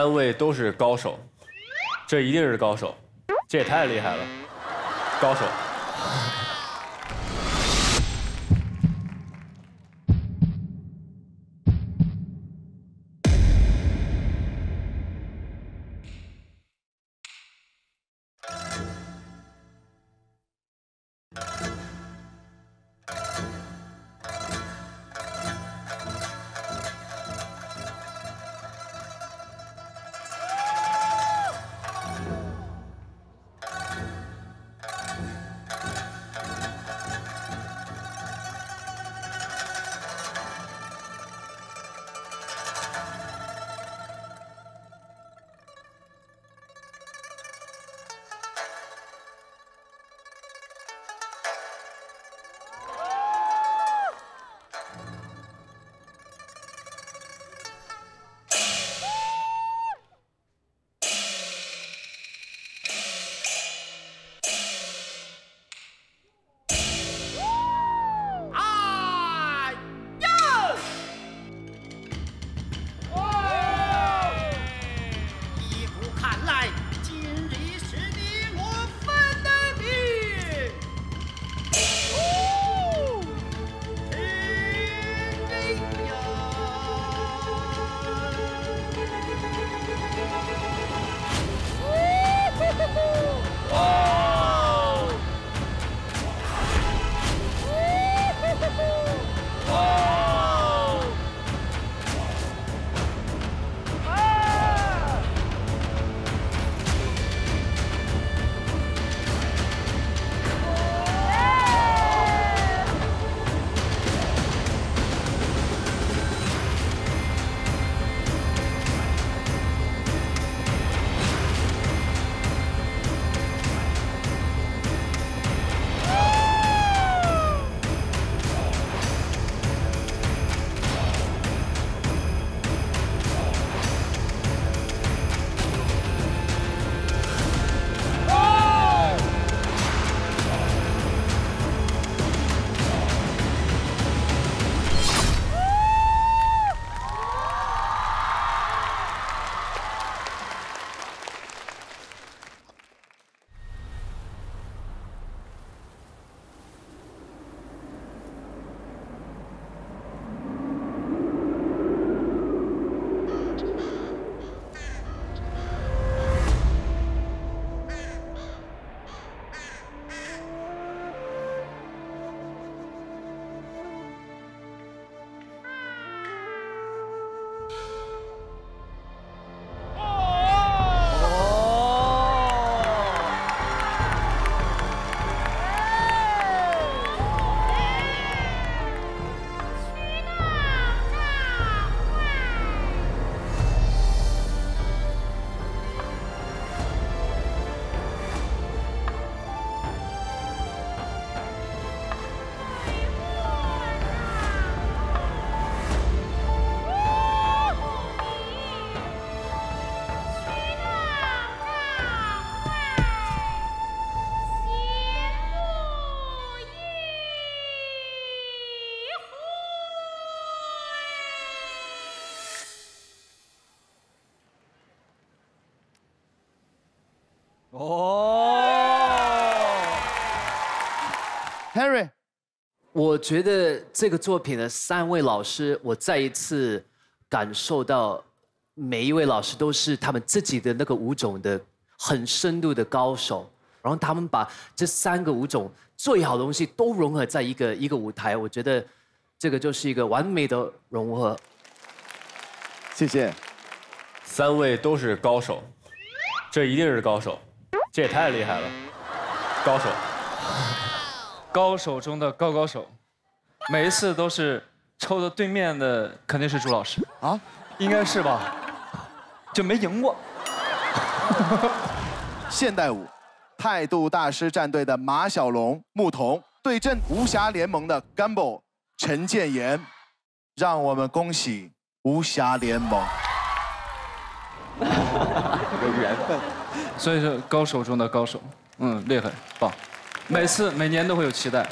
三位都是高手，这一定是高手，这也太厉害了，高手。Henry， 我觉得这个作品的三位老师，我再一次感受到每一位老师都是他们自己的那个舞种的很深度的高手，然后他们把这三个舞种最好的东西都融合在一个舞台，我觉得这个就是一个完美的融合。谢谢，三位都是高手，这一定是高手，这也太厉害了，高手。 高手中的高手，每一次都是抽的对面的肯定是朱老师啊，应该是吧？就没赢过。现代舞，态度大师战队的马小龙、牧童对阵无暇联盟的 Gamble 陈建炎，让我们恭喜无暇联盟。有缘分，所以说高手中的高手，厉害，棒。 每次每年都会有期待，